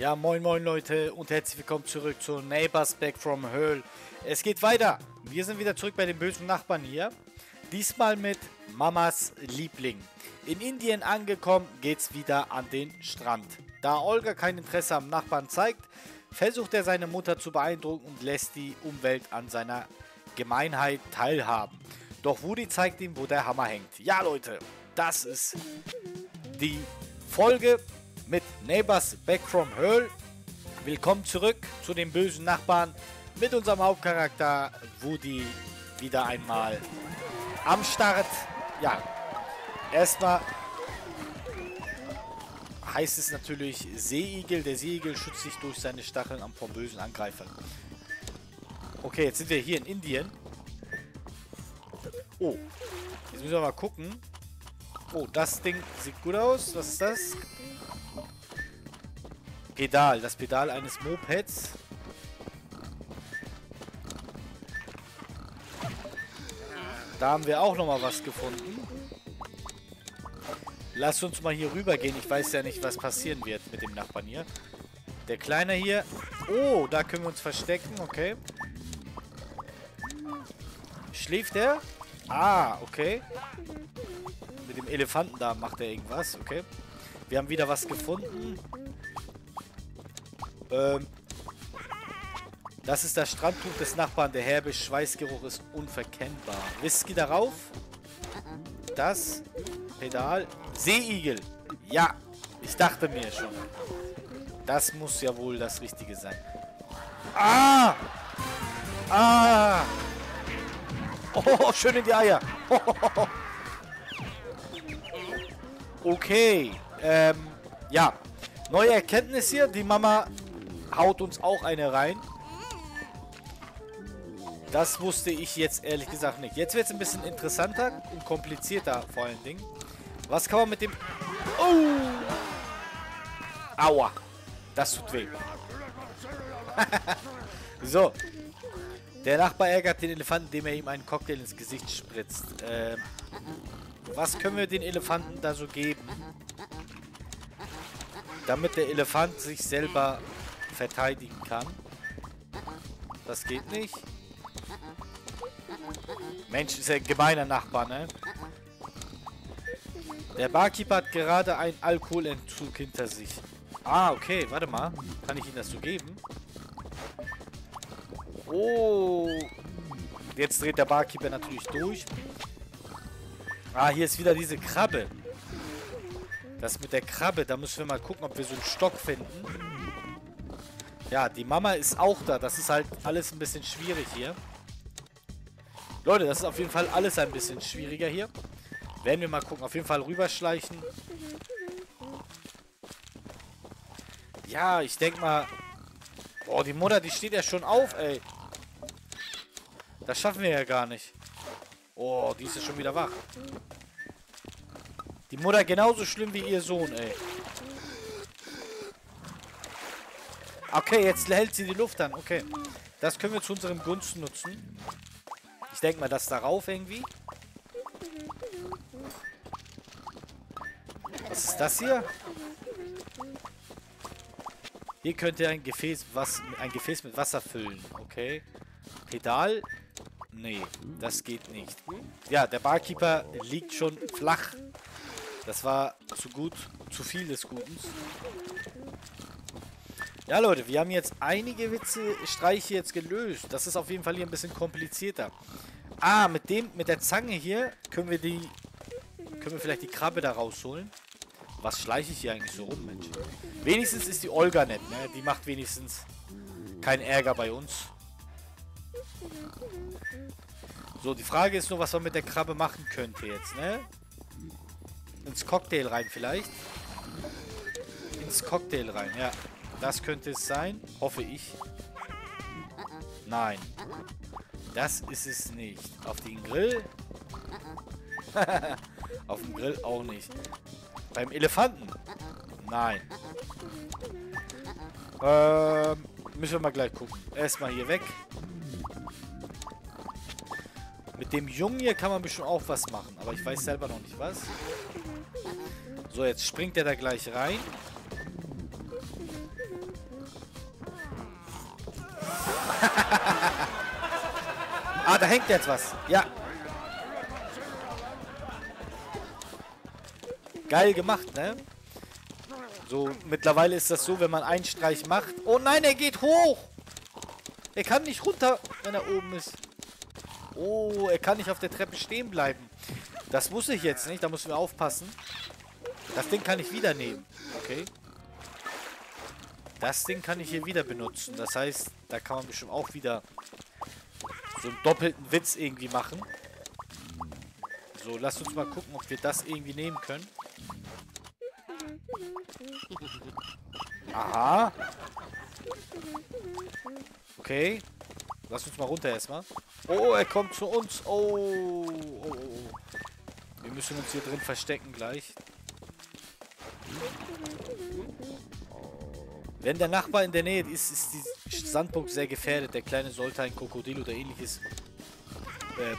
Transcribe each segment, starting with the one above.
Ja, moin moin Leute und herzlich willkommen zurück zu Neighbors Back from Hell. Es geht weiter. Wir sind wieder zurück bei den bösen Nachbarn hier. Diesmal mit Mamas Liebling. In Indien angekommen, geht's wieder an den Strand. Da Olga kein Interesse am Nachbarn zeigt, versucht er seine Mutter zu beeindrucken und lässt die Umwelt an seiner Gemeinheit teilhaben. Doch Woody zeigt ihm, wo der Hammer hängt. Ja Leute, das ist die Folge mit Neighbors Back from Hell. Willkommen zurück zu den bösen Nachbarn mit unserem Hauptcharakter Woody wieder einmal am Start. Ja, erstmal heißt es natürlich Seeigel. Der Seeigel schützt sich durch seine Stacheln vom bösen Angreifer. Okay, jetzt sind wir hier in Indien. Oh, jetzt müssen wir mal gucken. Oh, das Ding sieht gut aus. Was ist das? Pedal, das Pedal eines Mopeds. Da haben wir auch nochmal was gefunden. Lasst uns mal hier rüber gehen. Ich weiß ja nicht, was passieren wird mit dem Nachbarn hier. Der Kleine hier. Oh, da können wir uns verstecken. Okay. Schläft er? Ah, okay. Mit dem Elefanten da macht er irgendwas. Okay. Wir haben wieder was gefunden. Das ist das Strandtuch des Nachbarn. Der herbe Schweißgeruch ist unverkennbar. Whisky darauf. Das Pedal. Seeigel. Ja, ich dachte mir schon. Das muss ja wohl das Richtige sein. Ah! Ah! Oh, schön in die Eier. Okay. Ja. Neue Erkenntnis hier. Die Mama haut uns auch eine rein. Das wusste ich jetzt ehrlich gesagt nicht. Jetzt wird es ein bisschen interessanter und komplizierter vor allen Dingen. Was kann man mit dem... Oh! Aua! Das tut weh. So. Der Nachbar ärgert den Elefanten, indem er ihm einen Cocktail ins Gesicht spritzt. Was können wir den Elefanten da so geben? Damit der Elefant sich selber verteidigen kann. Das geht nicht. Mensch, ist ja ein gemeiner Nachbar, ne? Der Barkeeper hat gerade einen Alkoholentzug hinter sich. Ah, okay, warte mal. Kann ich ihm das so geben? Oh. Jetzt dreht der Barkeeper natürlich durch. Ah, hier ist wieder diese Krabbe. Das mit der Krabbe, da müssen wir mal gucken, ob wir so einen Stock finden. Ja, die Mama ist auch da. Das ist halt alles ein bisschen schwierig hier. Leute, das ist auf jeden Fall alles ein bisschen schwieriger hier. Werden wir mal gucken. Auf jeden Fall rüberschleichen. Ja, ich denke mal... Oh, die Mutter, die steht ja schon auf, ey. Das schaffen wir ja gar nicht. Oh, die ist ja schon wieder wach. Die Mutter genauso schlimm wie ihr Sohn, ey. Okay, jetzt hält sie die Luft an. Okay. Das können wir zu unserem Gunsten nutzen. Ich denke mal, das darauf irgendwie. Was ist das hier? Hier könnt ihr ein Gefäß mit Wasser füllen. Okay. Pedal? Nee, das geht nicht. Ja, der Barkeeper liegt schon flach. Das war zu gut, zu viel des Guten. Ja, Leute, wir haben jetzt einige Streiche jetzt gelöst. Das ist auf jeden Fall hier ein bisschen komplizierter. Ah, mit der Zange hier können wir vielleicht die Krabbe da rausholen. Was schleiche ich hier eigentlich so rum, Mensch? Wenigstens ist die Olga nett, ne? Die macht wenigstens keinen Ärger bei uns. So, die Frage ist nur, was man mit der Krabbe machen könnte jetzt, ne? Ins Cocktail rein vielleicht. Ins Cocktail rein, ja. Das könnte es sein, hoffe ich. Nein. Das ist es nicht. Auf den Grill? Auf dem Grill auch nicht. Beim Elefanten? Nein. Müssen wir mal gleich gucken. Erstmal hier weg. Mit dem Jungen hier kann man bestimmt auch was machen. Aber ich weiß selber noch nicht was. So, jetzt springt er da gleich rein. Ah, da hängt jetzt was. Ja. Geil gemacht, ne? So, mittlerweile ist das so, wenn man einen Streich macht. Oh nein, er geht hoch! Er kann nicht runter, wenn er oben ist. Oh, er kann nicht auf der Treppe stehen bleiben. Das muss ich jetzt nicht, da müssen wir aufpassen. Das Ding kann ich wieder nehmen. Okay. Das Ding kann ich hier wieder benutzen. Das heißt, da kann man bestimmt auch wieder so einen doppelten Witz irgendwie machen. So, lasst uns mal gucken, ob wir das irgendwie nehmen können. Aha. Okay. Lass uns mal runter erstmal. Oh, er kommt zu uns. Oh, oh, oh. Wir müssen uns hier drin verstecken gleich. Wenn der Nachbar in der Nähe ist, ist die Sandburg sehr gefährdet. Der Kleine sollte ein Krokodil oder ähnliches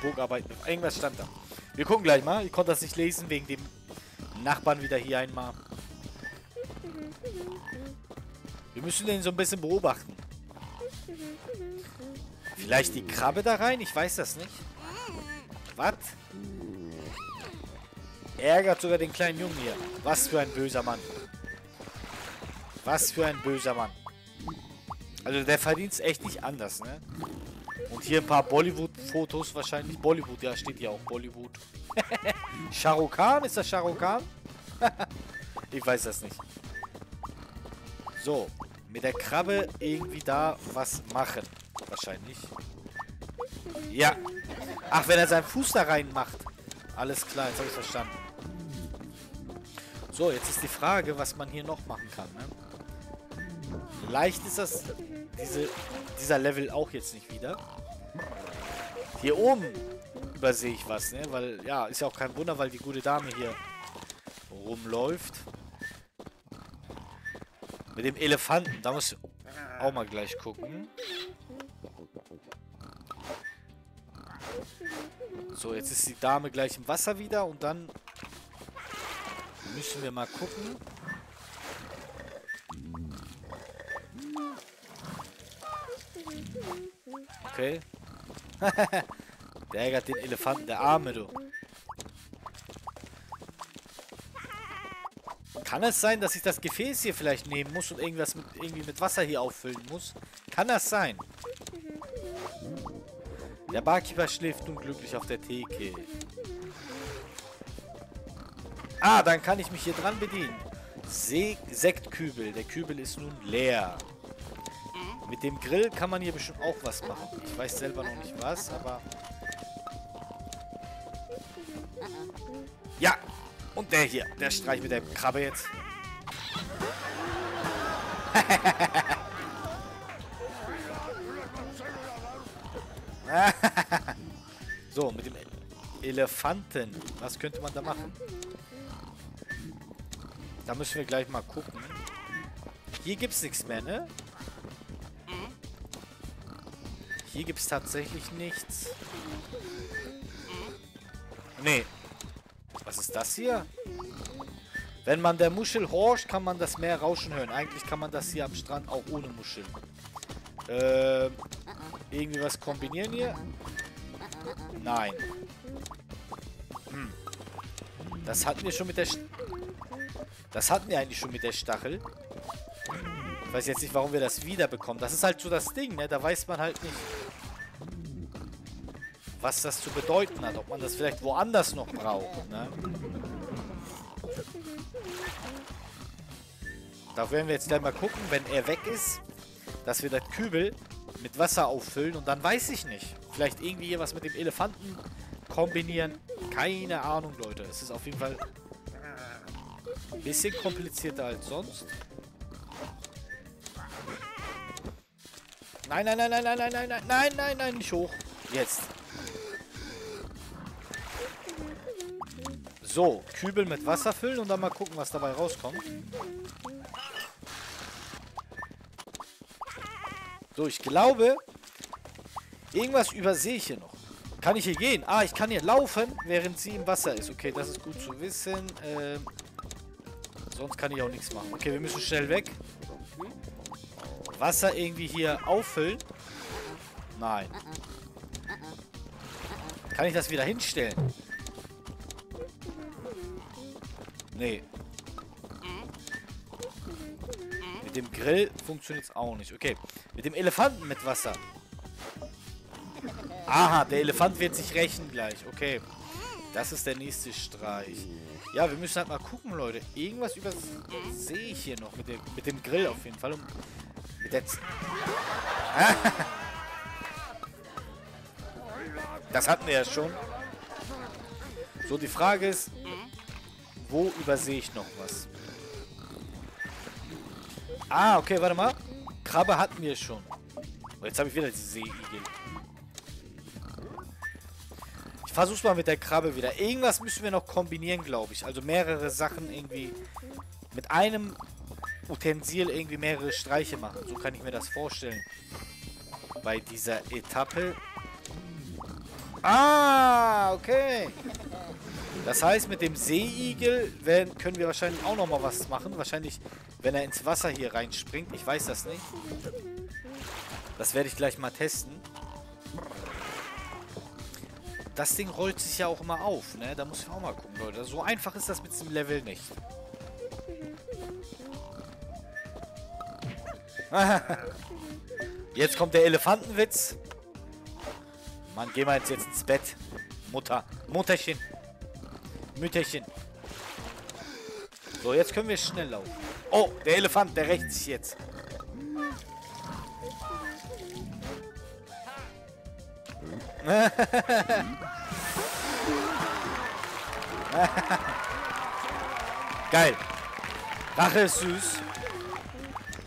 Burgarbeiten. Irgendwas stand da. Wir gucken gleich mal. Ich konnte das nicht lesen wegen dem Nachbarn wieder hier einmal. Wir müssen den so ein bisschen beobachten. Vielleicht die Krabbe da rein? Ich weiß das nicht. Was? Ärgert sogar den kleinen Jungen hier. Was für ein böser Mann. Was für ein böser Mann. Also der verdient es echt nicht anders, ne? Und hier ein paar Bollywood-Fotos wahrscheinlich. Bollywood, ja, steht ja auch Bollywood. Shah Rukh Khan? Ist das Shah Rukh Khan? Ich weiß das nicht. So, mit der Krabbe irgendwie da was machen. Wahrscheinlich. Ja. Ach, wenn er seinen Fuß da reinmacht. Alles klar, jetzt habe ich verstanden. So, jetzt ist die Frage, was man hier noch machen kann, ne? Leicht ist das dieser Level auch jetzt nicht wieder. Hier oben übersehe ich was, ne? Weil, ja, ist ja auch kein Wunder, weil die gute Dame hier rumläuft. Mit dem Elefanten, da muss ich auch mal gleich gucken. So, jetzt ist die Dame gleich im Wasser wieder und dann müssen wir mal gucken. Okay. Der ärgert den Elefanten, der Arme, du. Kann es sein, dass ich das Gefäß hier vielleicht nehmen muss und irgendwas mit, irgendwie mit Wasser hier auffüllen muss? Kann das sein? Der Barkeeper schläft unglücklich auf der Theke. Ah, dann kann ich mich hier dran bedienen. Sektkübel. Der Kübel ist nun leer. Mit dem Grill kann man hier bestimmt auch was machen. Ich weiß selber noch nicht was, aber... Ja, und der hier. Der Streich mit der Krabbe jetzt. So, mit dem Elefanten. Was könnte man da machen? Da müssen wir gleich mal gucken. Hier gibt es nichts mehr, ne? Hier gibt es tatsächlich nichts. Nee. Was ist das hier? Wenn man der Muschel horcht, kann man das Meer rauschen hören. Eigentlich kann man das hier am Strand auch ohne Muscheln. Irgendwie was kombinieren hier? Nein. Hm. Das hatten wir schon mit der... Das hatten wir eigentlich schon mit der Stachel. Ich weiß jetzt nicht, warum wir das wiederbekommen. Das ist halt so das Ding, ne? Da weiß man halt nicht, was das zu bedeuten hat. Ob man das vielleicht woanders noch braucht, ne? Da werden wir jetzt gleich mal gucken, wenn er weg ist, dass wir das Kübel mit Wasser auffüllen und dann weiß ich nicht. Vielleicht irgendwie hier was mit dem Elefanten kombinieren. Keine Ahnung, Leute. Es ist auf jeden Fall... Ein bisschen komplizierter als sonst. Nein, nein, nein, nein, nein, nein, nein, nein, nein, nein, nein, nicht hoch. Jetzt. So, Kübel mit Wasser füllen und dann mal gucken, was dabei rauskommt. So, ich glaube, irgendwas übersehe ich hier noch. Kann ich hier gehen? Ah, ich kann hier laufen, während sie im Wasser ist. Okay, das ist gut zu wissen. Sonst kann ich auch nichts machen. Okay, wir müssen schnell weg. Wasser irgendwie hier auffüllen? Nein. Kann ich das wieder hinstellen? Nee. Mit dem Grill funktioniert es auch nicht. Okay. Mit dem Elefanten mit Wasser. Aha, der Elefant wird sich rächen gleich. Okay. Das ist der nächste Streich. Ja, wir müssen halt mal gucken, Leute. Irgendwas übersehe ich hier noch. Mit dem Grill auf jeden Fall. Und mit der... Das hatten wir ja schon. So, die Frage ist, wo übersehe ich noch was? Ah, okay, warte mal. Krabbe hatten wir schon. Oh, jetzt habe ich wieder die Seeigel. Ich versuch's mal mit der Krabbe wieder. Irgendwas müssen wir noch kombinieren, glaube ich. Also mehrere Sachen irgendwie mit einem Utensil irgendwie mehrere Streiche machen. So kann ich mir das vorstellen. Bei dieser Etappe. Ah, okay. Das heißt, mit dem Seeigel können wir wahrscheinlich auch nochmal was machen. Wahrscheinlich, wenn er ins Wasser hier reinspringt. Ich weiß das nicht. Das werde ich gleich mal testen. Das Ding rollt sich ja auch immer auf, ne? Da muss ich auch mal gucken, Leute. So einfach ist das mit diesem Level nicht. Jetzt kommt der Elefantenwitz. Mann, gehen wir jetzt ins Bett. Mutterchen. Mütterchen. So, jetzt können wir schnell laufen. Oh, der Elefant, der rächt sich jetzt. Geil. Rache ist süß.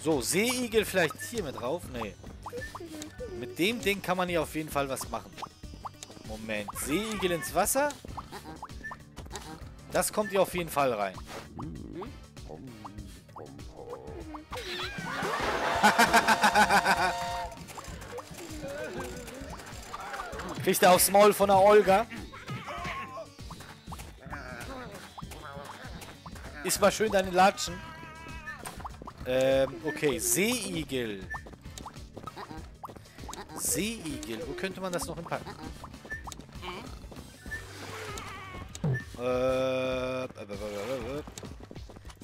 So, Seeigel vielleicht hier mit drauf? Nee. Mit dem Ding kann man hier auf jeden Fall was machen. Moment. Seeigel ins Wasser? Das kommt hier auf jeden Fall rein. Kriegt er aufs Maul von der Olga. Iss mal schön deine Latschen. Okay. Seeigel. Seeigel. Wo könnte man das noch hinpacken?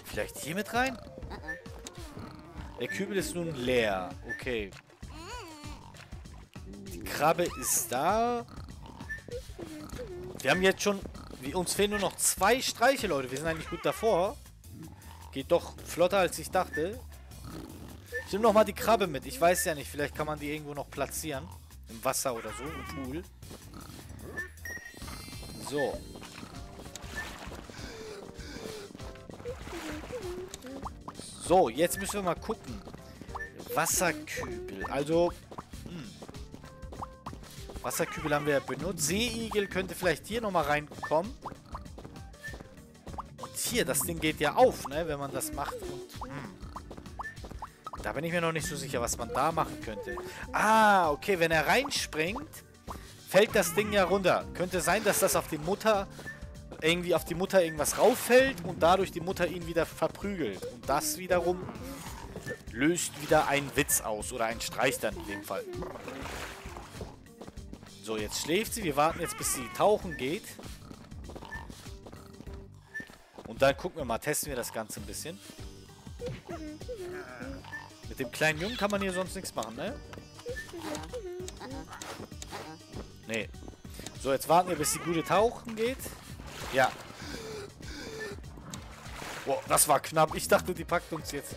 Vielleicht hier mit rein? Der Kübel ist nun leer. Okay. Die Krabbe ist da. Wir haben jetzt schon... Uns fehlen nur noch 2 Streiche, Leute. Wir sind eigentlich gut davor. Geht doch flotter, als ich dachte. Ich nehme nochmal die Krabbe mit. Ich weiß ja nicht. Vielleicht kann man die irgendwo noch platzieren. Im Wasser oder so. Im Pool. So. So, jetzt müssen wir mal gucken. Wasserkübel. Also... Wasserkübel haben wir ja benutzt. Seeigel könnte vielleicht hier nochmal reinkommen. Und hier, das Ding geht ja auf, ne? Wenn man das macht. Und, da bin ich mir noch nicht so sicher, was man da machen könnte. Ah, okay. Wenn er reinspringt, fällt das Ding ja runter. Könnte sein, dass das auf die Mutter... irgendwie auf die Mutter irgendwas rauffällt und dadurch die Mutter ihn wieder verprügelt. Und das wiederum löst wieder einen Witz aus oder einen Streich dann in dem Fall. So, jetzt schläft sie. Wir warten jetzt, bis sie tauchen geht. Und dann gucken wir mal, testen wir das Ganze ein bisschen. Mit dem kleinen Jungen kann man hier sonst nichts machen, ne? Nee. So, jetzt warten wir, bis die Gute tauchen geht. Ja. Boah, das war knapp. Ich dachte, die packt uns jetzt.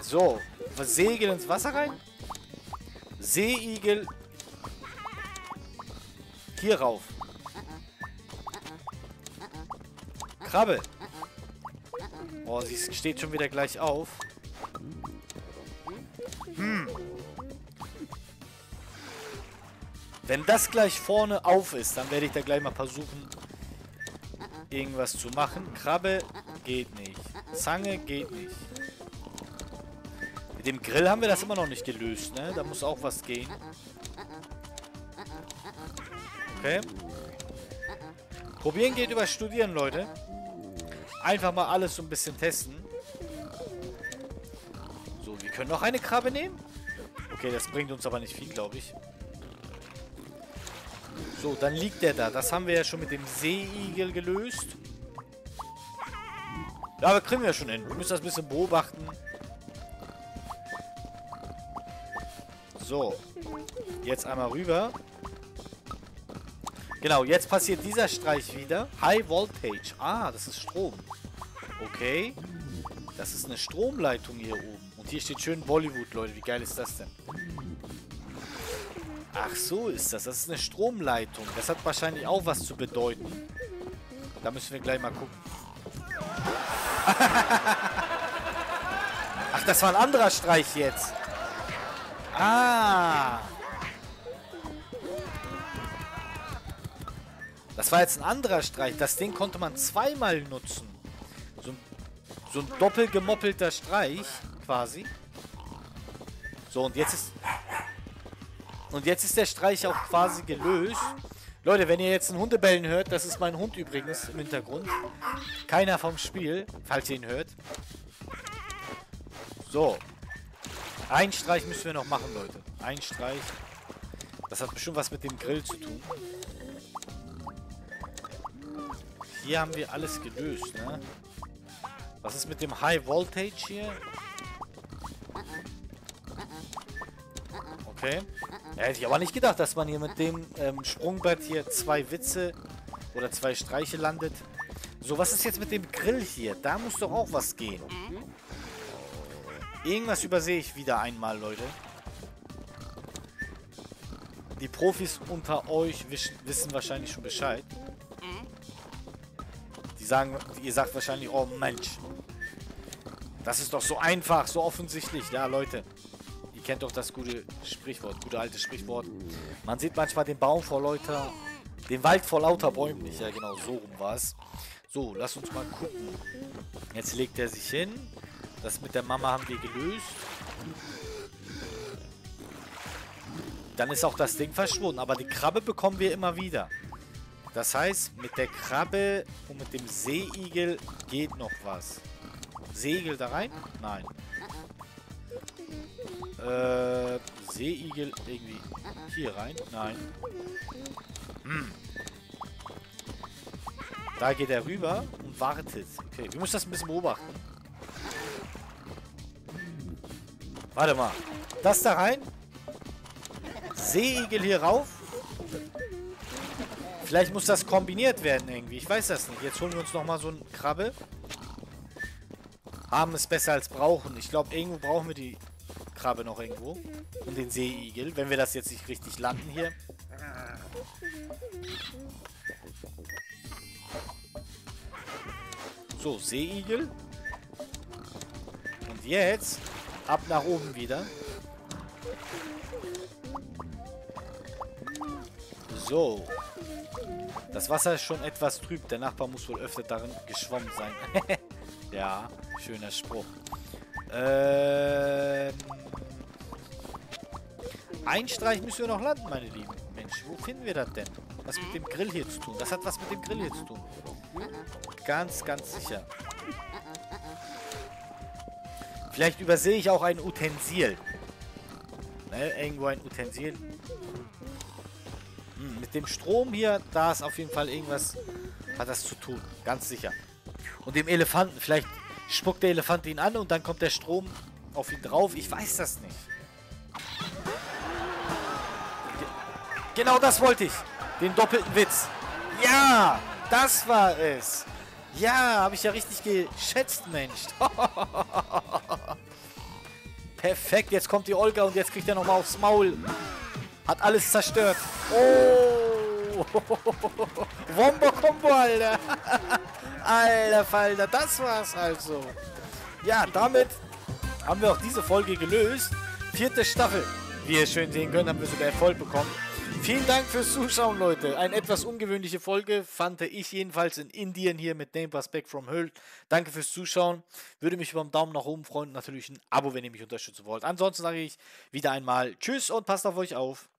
So. Segel ins Wasser rein. Seeigel. Hier rauf. Krabbe. Oh, sie steht schon wieder gleich auf. Wenn das gleich vorne auf ist, dann werde ich da gleich mal versuchen, irgendwas zu machen. Krabbe geht nicht. Zange geht nicht. Mit dem Grill haben wir das immer noch nicht gelöst, ne? Da muss auch was gehen. Okay. Probieren geht über Studieren, Leute. Einfach mal alles so ein bisschen testen. So, wir können noch eine Krabbe nehmen. Okay, das bringt uns aber nicht viel, glaube ich. So, dann liegt der da. Das haben wir ja schon mit dem Seeigel gelöst. Ja, aber kriegen wir schon hin. Wir müssen das ein bisschen beobachten. So. Jetzt einmal rüber. Genau, jetzt passiert dieser Streich wieder. High Voltage. Ah, das ist Strom. Okay. Das ist eine Stromleitung hier oben. Und hier steht schön Bollywood, Leute. Wie geil ist das denn? Ach so ist das. Das ist eine Stromleitung. Das hat wahrscheinlich auch was zu bedeuten. Da müssen wir gleich mal gucken. Ach, das war ein anderer Streich jetzt. Ah. Das war jetzt ein anderer Streich. Das Ding konnte man zweimal nutzen. So ein doppelt gemoppelter Streich quasi. So, und jetzt ist... Und jetzt ist der Streich auch quasi gelöst. Leute, wenn ihr jetzt einen Hundebellen hört, das ist mein Hund übrigens im Hintergrund. Keiner vom Spiel, falls ihr ihn hört. So. Einen Streich müssen wir noch machen, Leute. Einen Streich. Das hat bestimmt was mit dem Grill zu tun. Hier haben wir alles gelöst, ne? Was ist mit dem High Voltage hier? Okay. Ja, hätte ich aber nicht gedacht, dass man hier mit dem Sprungbrett hier zwei Witze oder zwei Streiche landet. So, was ist jetzt mit dem Grill hier? Da muss doch auch was gehen. Irgendwas übersehe ich wieder einmal, Leute. Die Profis unter euch wissen wahrscheinlich schon Bescheid. Die sagen, ihr sagt wahrscheinlich, oh Mensch, das ist doch so einfach, so offensichtlich. Ja, Leute. Kennt doch das gute Sprichwort, gute alte Sprichwort. Man sieht manchmal den Baum vor lauter, den Wald vor lauter Bäumen nicht. Ja, genau, so rum war es. So, lass uns mal gucken. Jetzt legt er sich hin. Das mit der Mama haben wir gelöst. Dann ist auch das Ding verschwunden. Aber die Krabbe bekommen wir immer wieder. Das heißt, mit der Krabbe und mit dem Seeigel geht noch was. Seeigel da rein? Nein. Seeigel irgendwie hier rein? Nein. Hm. Da geht er rüber und wartet. Okay, wir müssen das ein bisschen beobachten. Warte mal. Das da rein. Seeigel hier rauf. Vielleicht muss das kombiniert werden irgendwie. Ich weiß das nicht. Jetzt holen wir uns nochmal so eine Krabbe. Haben es besser als brauchen. Ich glaube, irgendwo brauchen wir die Krabbe noch irgendwo. Und den Seeigel, wenn wir das jetzt nicht richtig landen hier. So, Seeigel. Und jetzt ab nach oben wieder. So. Das Wasser ist schon etwas trüb. Der Nachbar muss wohl öfter darin geschwommen sein. Ja, schöner Spruch. Ein Streich müssen wir noch landen, meine Lieben. Mensch, wo finden wir das denn? Was mit dem Grill hier zu tun? Das hat was mit dem Grill hier zu tun. Ganz, ganz sicher. Vielleicht übersehe ich auch ein Utensil. Ne, irgendwo ein Utensil. Hm, mit dem Strom hier, da ist auf jeden Fall irgendwas, hat das zu tun. Ganz sicher. Und dem Elefanten, vielleicht spuckt der Elefant ihn an und dann kommt der Strom auf ihn drauf. Ich weiß das nicht. Genau das wollte ich. Den doppelten Witz. Ja, das war es. Ja, habe ich ja richtig geschätzt, Mensch. Perfekt, jetzt kommt die Olga und jetzt kriegt er nochmal aufs Maul. Hat alles zerstört. Oh. Wombo-Kombo, Alter. Alter Falter, das war's also. Ja, damit haben wir auch diese Folge gelöst. 4. Staffel. Wie ihr schön sehen könnt, haben wir sogar Erfolg bekommen. Vielen Dank fürs Zuschauen, Leute. Eine etwas ungewöhnliche Folge fand ich jedenfalls in Indien hier mit Neighbors Back from Hell. Danke fürs Zuschauen. Würde mich über einen Daumen nach oben freuen und natürlich ein Abo, wenn ihr mich unterstützen wollt. Ansonsten sage ich wieder einmal Tschüss und passt auf euch auf.